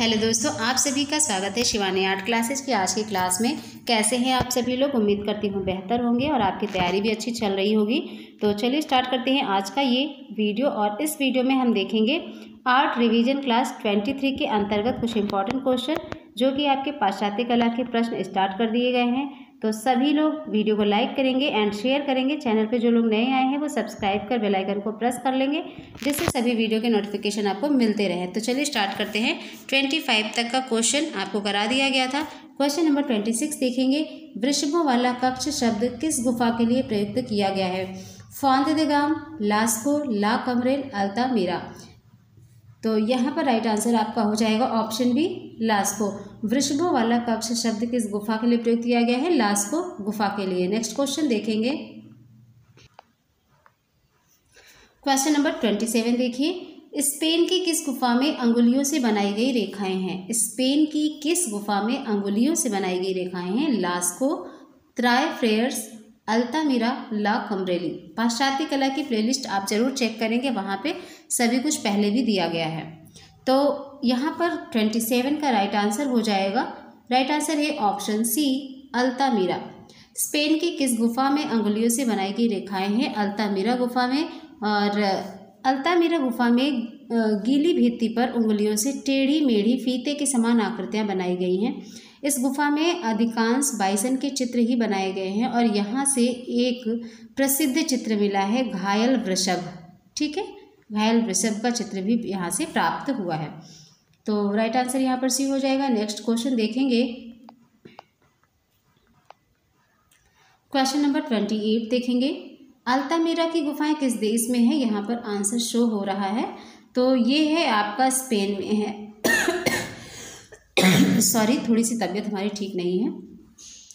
Hello दोस्तों, आप सभी का स्वागत है शिवानी आर्ट क्लासेज की आज की क्लास में। कैसे हैं आप सभी लोग? उम्मीद करती हूँ बेहतर होंगे और आपकी तैयारी भी अच्छी चल रही होगी। तो चलिए स्टार्ट करते हैं आज का ये वीडियो। और इस वीडियो में हम देखेंगे आर्ट रिवीजन क्लास 23 के अंतर्गत कुछ इंपॉर्टेंट क्वेश्चन जो कि आपके पाश्चात्य कला के प्रश्न स्टार्ट कर दिए गए हैं। तो सभी लोग वीडियो को लाइक करेंगे एंड शेयर करेंगे। चैनल पे जो लोग नए आए हैं वो सब्सक्राइब कर बेल आइकन को प्रेस कर लेंगे, जिससे सभी वीडियो के नोटिफिकेशन आपको मिलते रहे। तो चलिए स्टार्ट करते हैं। 25 तक का क्वेश्चन आपको करा दिया गया था। क्वेश्चन नंबर 26 देखेंगे, वृषभों वाला कक्ष शब्द किस गुफा के लिए प्रयुक्त किया गया है? सांता सोफिया, लास्को, ला कमरेली, अल्तामीरा। तो यहाँ पर राइट आंसर आपका हो जाएगा ऑप्शन बी लास्को। वृषभों वाला कक्ष शब्द किस गुफा के लिए प्रयुक्त किया गया है? लास्को गुफा के लिए। नेक्स्ट क्वेश्चन देखेंगे, क्वेश्चन नंबर 27 देखिए, स्पेन की किस गुफा में अंगुलियों से बनाई गई रेखाएं हैं? स्पेन की किस गुफा में अंगुलियों से बनाई गई रेखाएं हैं? Lascaux, Trois Frères, Altamira, La Combarelles. पाश्चात्य कला की प्लेलिस्ट आप जरूर चेक करेंगे, वहाँ पे सभी कुछ पहले भी दिया गया है। तो यहाँ पर 27 का राइट आंसर हो जाएगा, राइट आंसर है ऑप्शन सी अल्तामीरा। स्पेन की किस गुफा में अंगुलियों से बनाई गई रेखाएं हैं? अल्तामीरा गुफा में। और अल्तामीरा गुफा में गीली भित्ति पर उंगलियों से टेढ़ी मेढ़ी फीते के समान आकृतियाँ बनाई गई हैं। इस गुफा में अधिकांश बाइसन के चित्र ही बनाए गए हैं और यहाँ से एक प्रसिद्ध चित्र मिला है घायल वृषभ। ठीक है, घायल वृषभ का चित्र भी यहाँ से प्राप्त हुआ है। तो राइट आंसर यहाँ पर सी हो जाएगा। नेक्स्ट क्वेश्चन देखेंगे, क्वेश्चन नंबर 28 देखेंगे, अल्तामीरा की गुफाएं किस देश में है? यहाँ पर आंसर शो हो रहा है, तो ये है आपका स्पेन में है। सॉरी, थोड़ी सी तबीयत हमारी ठीक नहीं है।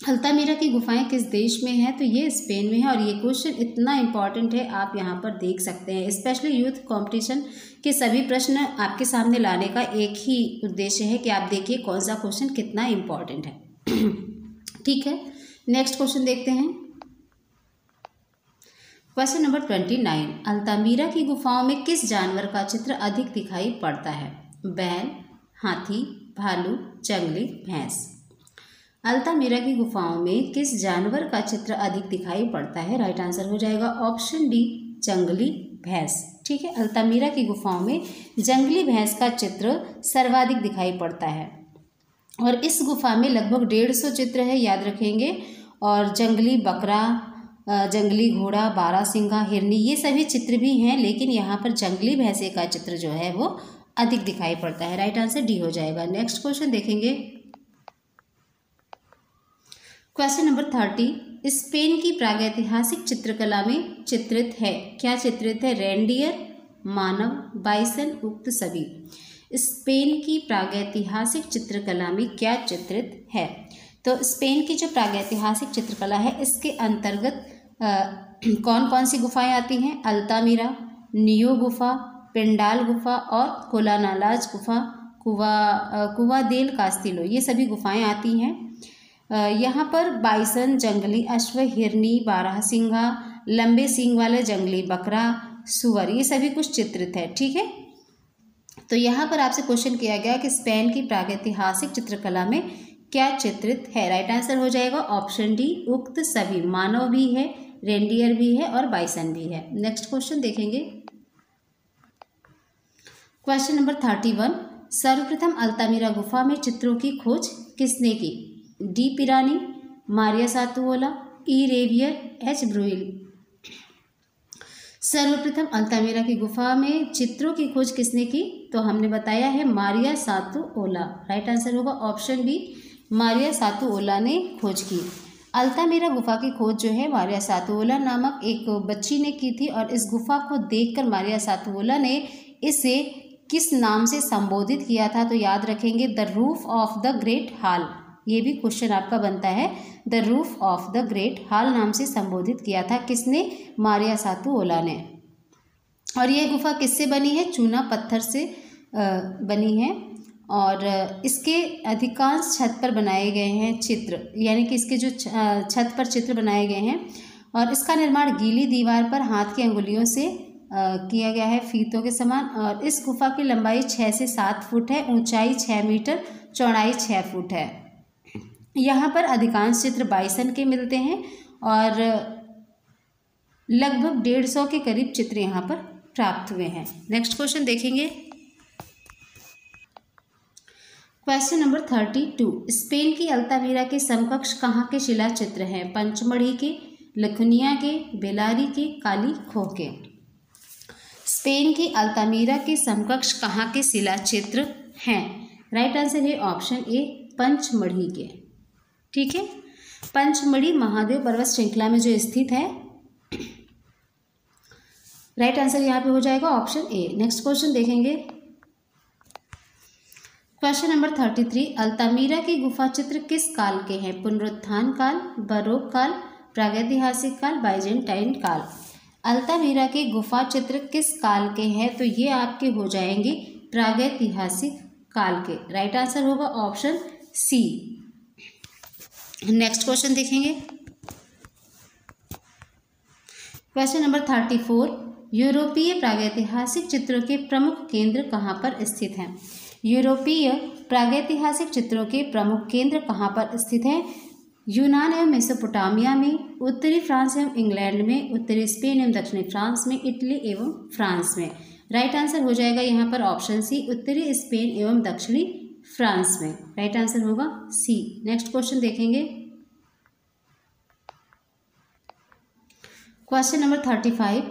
अल्तामीरा की गुफाएं किस देश में है? तो ये स्पेन में है। और ये क्वेश्चन इतना इम्पॉर्टेंट है, आप यहाँ पर देख सकते हैं। स्पेशली यूथ कंपटीशन के सभी प्रश्न आपके सामने लाने का एक ही उद्देश्य है कि आप देखिए कौन सा क्वेश्चन कितना इम्पॉर्टेंट है। ठीक है, नेक्स्ट क्वेश्चन देखते हैं। क्वेश्चन नंबर 29, अल्तामीरा की गुफाओं में किस जानवर का चित्र अधिक दिखाई पड़ता है? बैल, हाथी, भालू, जंगली भैंस। अल्तामीरा की गुफाओं में किस जानवर का चित्र अधिक दिखाई पड़ता है? राइट आंसर हो जाएगा ऑप्शन डी जंगली भैंस। ठीक है, अल्तामीरा की गुफाओं में जंगली भैंस का चित्र सर्वाधिक दिखाई पड़ता है। और इस गुफा में लगभग 150 चित्र है, याद रखेंगे। और जंगली बकरा, जंगली घोड़ा, बारहसिंगा, हिरनी, ये सभी चित्र भी हैं, लेकिन यहाँ पर जंगली भैंसे का चित्र जो है वो अधिक दिखाई पड़ता है। राइट आंसर डी हो जाएगा। नेक्स्ट क्वेश्चन देखेंगे, क्वेश्चन नंबर 30, स्पेन की प्रागैतिहासिक चित्रकला में चित्रित है, क्या चित्रित है? रेंडियर, मानव, बाइसन, उक्त सभी। स्पेन की प्रागैतिहासिक चित्रकला में क्या चित्रित है? तो स्पेन की जो प्रागैतिहासिक चित्रकला है, इसके अंतर्गत कौन कौन सी गुफाएं आती हैं? अल्तामीरा, नियो गुफा, पेंडाल गुफा और कोवालानाज गुफा, कुवा देल कास्तीलो, ये सभी गुफाएं आती हैं। यहाँ पर बाइसन, जंगली अश्व, हिरनी, बारहसिंगा, लंबे सींग वाले जंगली बकरा, सुअर, ये सभी कुछ चित्रित है। ठीक है, तो यहाँ पर आपसे क्वेश्चन किया गया कि स्पेन की प्रागैतिहासिक चित्रकला में क्या चित्रित है? राइट आंसर हो जाएगा ऑप्शन डी उक्त सभी। मानव भी है, रेंडियर भी है और बाइसन भी है। नेक्स्ट क्वेश्चन देखेंगे, क्वेश्चन नंबर 31, सर्वप्रथम अल्तामीरा गुफा में चित्रों की खोज किसने की? D Peyrony, Maria Sautuola, E Riviere, H Breuil. सर्वप्रथम अल्तामीरा की गुफा में चित्रों की खोज किसने की? तो हमने बताया है मारिया सातुओला। राइट आंसर होगा ऑप्शन बी, मारिया सातुओला ने खोज की। अल्तामीरा गुफा की खोज जो है मारिया सातुओला नामक एक बच्ची ने की थी। और इस गुफा को देखकर मारिया सातुओला ने इसे किस नाम से संबोधित किया था? तो याद रखेंगे the roof of the great hall. ये भी क्वेश्चन आपका बनता है, the roof of the great hall नाम से संबोधित किया था किसने? मारिया सातुओला ने। और यह गुफा किससे बनी है? चूना पत्थर से बनी है। और इसके अधिकांश छत पर बनाए गए हैं चित्र, यानी कि इसके जो छत पर चित्र बनाए गए हैं। और इसका निर्माण गीली दीवार पर हाथ की अंगुलियों से किया गया है फीतों के समान। और इस गुफा की लंबाई 6 से 7 फुट है, ऊंचाई 6 मीटर, चौड़ाई 6 फुट है। यहाँ पर अधिकांश चित्र बाइसन के मिलते हैं और लगभग 150 के करीब चित्र यहाँ पर प्राप्त हुए हैं। नेक्स्ट क्वेश्चन देखेंगे, क्वेश्चन नंबर 32। स्पेन की अल्तामीरा के समकक्ष कहाँ के शिला चित्र हैं? पंचमढ़ी के, लखनिया के, बेलारी के, काली खोह के। स्पेन की अल्तामीरा के समकक्ष कहाँ के शिला चित्र हैं? राइट आंसर है ऑप्शन ए, पंचमढ़ी के। ठीक है, पंचमढ़ी महादेव पर्वत श्रृंखला में जो स्थित है, राइट आंसर यहाँ पे हो जाएगा ऑप्शन ए। नेक्स्ट क्वेश्चन देखेंगे, क्वेश्चन नंबर 33। अल्तामीरा के गुफा चित्र किस काल के हैं? पुनरुत्थान काल, बारोक काल, प्रागैतिहासिक काल, बाइजेंटाइन काल। अल्तामीरा के गुफा चित्र किस काल के हैं? तो ये आपके हो जाएंगे प्रागैतिहासिक काल के। राइट आंसर होगा ऑप्शन सी। नेक्स्ट क्वेश्चन देखेंगे, क्वेश्चन नंबर 34। यूरोपीय प्रागैतिहासिक चित्रों के प्रमुख केंद्र कहाँ पर स्थित हैं? यूरोपीय प्रागैतिहासिक चित्रों के प्रमुख केंद्र कहाँ पर स्थित हैं? यूनान एवं मेसोपोटामिया में, उत्तरी फ्रांस एवं इंग्लैंड में, उत्तरी स्पेन एवं दक्षिणी फ्रांस में, इटली एवं फ्रांस में। राइट आंसर हो जाएगा यहाँ पर ऑप्शन सी, उत्तरी स्पेन एवं दक्षिणी फ्रांस में। राइट आंसर होगा सी। नेक्स्ट क्वेश्चन देखेंगे, क्वेश्चन नंबर 35।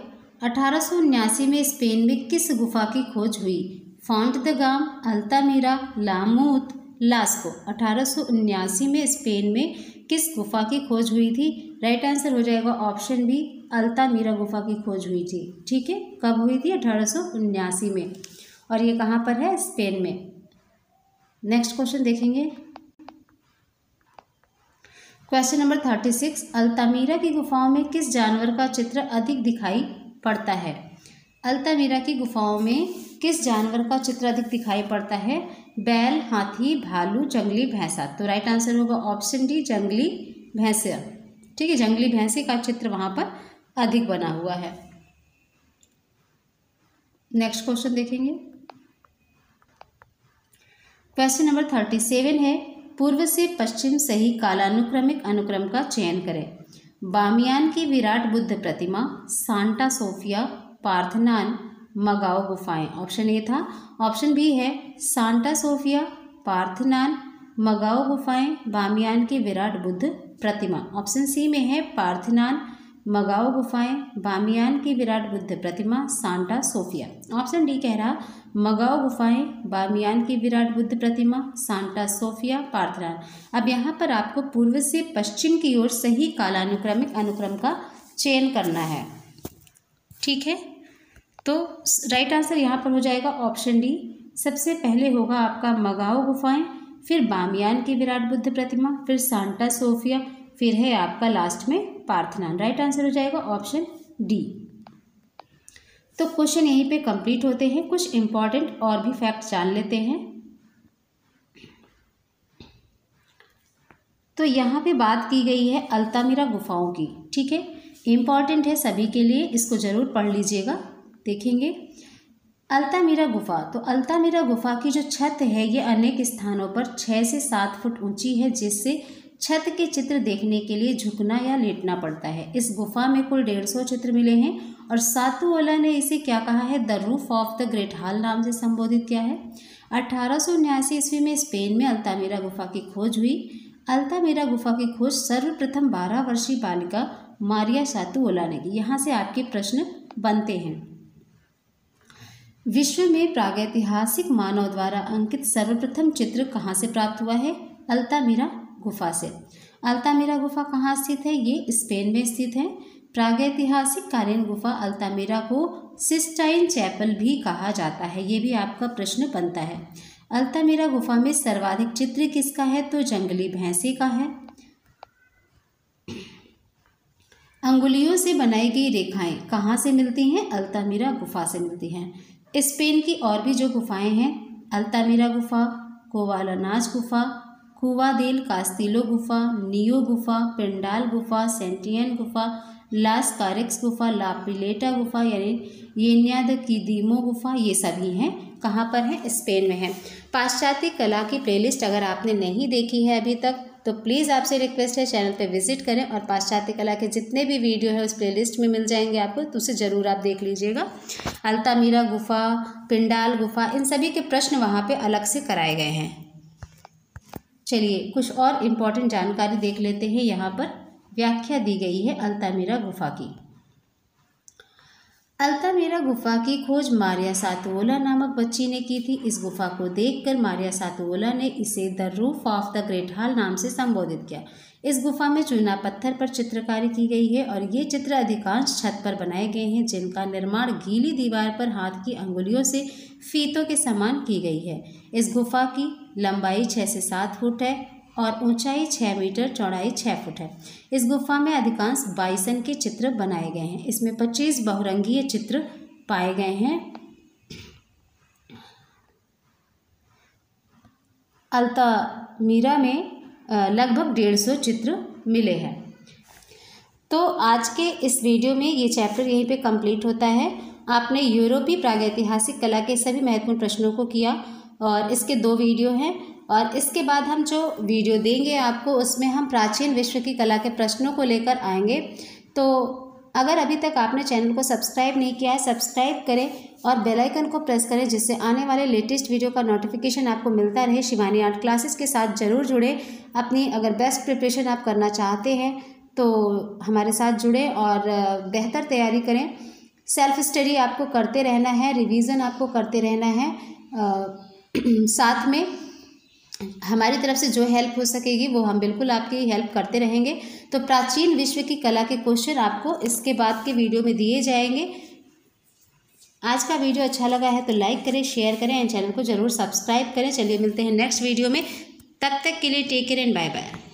1879 में स्पेन में किस गुफा की खोज हुई? Font de Gaume, Altamira, La Mouthe, Lascaux. 1879 में स्पेन में किस गुफा की खोज हुई थी? राइट आंसर हो जाएगा ऑप्शन बी, अल्तामीरा गुफा की खोज हुई थी। ठीक है, कब हुई थी? 1879 में। और ये कहाँ पर है? स्पेन में। नेक्स्ट क्वेश्चन देखेंगे, क्वेश्चन नंबर 36। अल्तामीरा की गुफाओं में किस जानवर का चित्र अधिक दिखाई पड़ता है? अल्तामीरा की गुफाओं में किस जानवर का चित्र अधिक दिखाई पड़ता है? बैल, हाथी, भालू, जंगली भैंसा। तो राइट आंसर होगा ऑप्शन डी, जंगली भैंसा। ठीक है, जंगली भैंसे का चित्र वहाँ पर अधिक बना हुआ है। नेक्स्ट क्वेश्चन देखेंगे, क्वेश्चन नंबर 37 है, पूर्व से पश्चिम सही कालानुक्रमिक अनुक्रम का चयन करें। बामियान की विराट बुद्ध प्रतिमा, सांता सोफिया, पार्थेनन, मगाओ गुफाएं। ऑप्शन ए था, ऑप्शन बी है सांता सोफिया, पार्थेनन, मगाओ गुफाएं, बामियान की विराट बुद्ध प्रतिमा। ऑप्शन सी में है पार्थेनन, मगाओ गुफाएं, बामियान की विराट बुद्ध प्रतिमा, सांता सोफिया। ऑप्शन डी कह रहा मगाओ गुफाएं, बामियान की विराट बुद्ध प्रतिमा, सांता सोफिया, पार्थेनन। अब यहाँ पर आपको पूर्व से पश्चिम की ओर सही कालानुक्रमिक अनुक्रम का चयन करना है। ठीक है, तो राइट आंसर यहाँ पर हो जाएगा ऑप्शन डी। सबसे पहले होगा आपका मगाओ गुफाएं, फिर बामियान की विराट बुद्ध प्रतिमा, फिर सांता सोफिया, फिर है आपका लास्ट में पार्थेनन। राइट आंसर हो जाएगा ऑप्शन डी। तो क्वेश्चन यहीं पे कंप्लीट होते हैं। कुछ इम्पॉर्टेंट और भी फैक्ट जान लेते हैं। तो यहाँ पे बात की गई है अल्तामीरा गुफाओं की। ठीक है, इम्पॉर्टेंट है सभी के लिए, इसको ज़रूर पढ़ लीजिएगा। देखेंगे अल्तामीरा गुफा। तो अल्तामीरा गुफा की जो छत है ये अनेक स्थानों पर 6 से 7 फुट ऊंची है, जिससे छत के चित्र देखने के लिए झुकना या लेटना पड़ता है। इस गुफा में कुल 150 चित्र मिले हैं और सातुओला ने इसे क्या कहा है? The roof of the great hall नाम से संबोधित किया है। 1879 ईस्वी में स्पेन में अल्तामीरा गुफा की खोज हुई। अल्तामीरा गुफा की खोज सर्वप्रथम 12 वर्षीय बालिका मारिया सातुओला ने की। यहाँ से आपके प्रश्न बनते हैं। विश्व में प्रागैतिहासिक मानव द्वारा अंकित सर्वप्रथम चित्र कहाँ से प्राप्त हुआ है? अल्तामीरा गुफा से। अल्तामीरा गुफा कहाँ स्थित है? ये स्पेन में स्थित है। प्रागैतिहासिक कालीन गुफा अल्तामीरा को सिस्टाइन चैपल भी कहा जाता है। ये भी आपका प्रश्न बनता है। अल्तामीरा गुफा में सर्वाधिक चित्र किसका है? तो जंगली भैंसे का है। अंगुलियों से बनाई गई रेखाएं कहाँ से मिलती हैं? अल्तामीरा गुफा से मिलती हैं। स्पेन की और भी जो गुफाएं हैं, अल्तामीरा गुफा, कोवालानाज गुफा, कुवा देल कास्तीलो गुफा, नियो गुफा, पेंडाल गुफा, सेंटियन गुफा, लास कारेक्स गुफा, लापिलेटा गुफा यानी येन्याद की दीमो गुफा, ये सभी हैं। कहाँ पर है? स्पेन में है। पाश्चात्य कला की प्लेलिस्ट अगर आपने नहीं देखी है अभी तक तो प्लीज़ आपसे रिक्वेस्ट है चैनल पर विजिट करें और पाश्चात्य कला के जितने भी वीडियो हैं उस प्लेलिस्ट में मिल जाएंगे आपको, तो उसे ज़रूर आप देख लीजिएगा। अल्तामीरा गुफा, पेंडाल गुफा, इन सभी के प्रश्न वहाँ पे अलग से कराए गए हैं। चलिए कुछ और इम्पॉर्टेंट जानकारी देख लेते हैं। यहाँ पर व्याख्या दी गई है अल्तामीरा गुफा की। अल्तामीरा गुफा की खोज मारिया सातुओला नामक बच्ची ने की थी। इस गुफा को देखकर मारिया सातुओला ने इसे the roof of the great hall नाम से संबोधित किया। इस गुफा में चूना पत्थर पर चित्रकारी की गई है और ये चित्र अधिकांश छत पर बनाए गए हैं, जिनका निर्माण गीली दीवार पर हाथ की अंगुलियों से फीतों के समान की गई है। इस गुफा की लंबाई 6 से 7 फुट है और ऊंचाई 6 मीटर, चौड़ाई 6 फुट है। इस गुफा में अधिकांश बाइसन के चित्र बनाए गए हैं। इसमें 25 बहुरंगीय चित्र पाए गए हैं। अल्तामीरा में लगभग 150 चित्र मिले हैं। तो आज के इस वीडियो में ये चैप्टर यहीं पे कंप्लीट होता है। आपने यूरोपीय प्रागैतिहासिक कला के सभी महत्वपूर्ण प्रश्नों को किया और इसके 2 वीडियो हैं, और इसके बाद हम जो वीडियो देंगे आपको उसमें हम प्राचीन विश्व की कला के प्रश्नों को लेकर आएंगे। तो अगर अभी तक आपने चैनल को सब्सक्राइब नहीं किया है, सब्सक्राइब करें और बेल आइकन को प्रेस करें, जिससे आने वाले लेटेस्ट वीडियो का नोटिफिकेशन आपको मिलता रहे। शिवानी आर्ट क्लासेज के साथ ज़रूर जुड़े। अपनी अगर बेस्ट प्रिपरेशन आप करना चाहते हैं तो हमारे साथ जुड़ें और बेहतर तैयारी करें। सेल्फ स्टडी आपको करते रहना है, रिवीज़न आपको करते रहना है, साथ में हमारी तरफ से जो हेल्प हो सकेगी वो हम बिल्कुल आपकी हेल्प करते रहेंगे। तो प्राचीन विश्व की कला के क्वेश्चन आपको इसके बाद के वीडियो में दिए जाएंगे। आज का वीडियो अच्छा लगा है तो लाइक करें, शेयर करें और चैनल को ज़रूर सब्सक्राइब करें। चलिए मिलते हैं नेक्स्ट वीडियो में, तब तक के लिए take care and bye bye.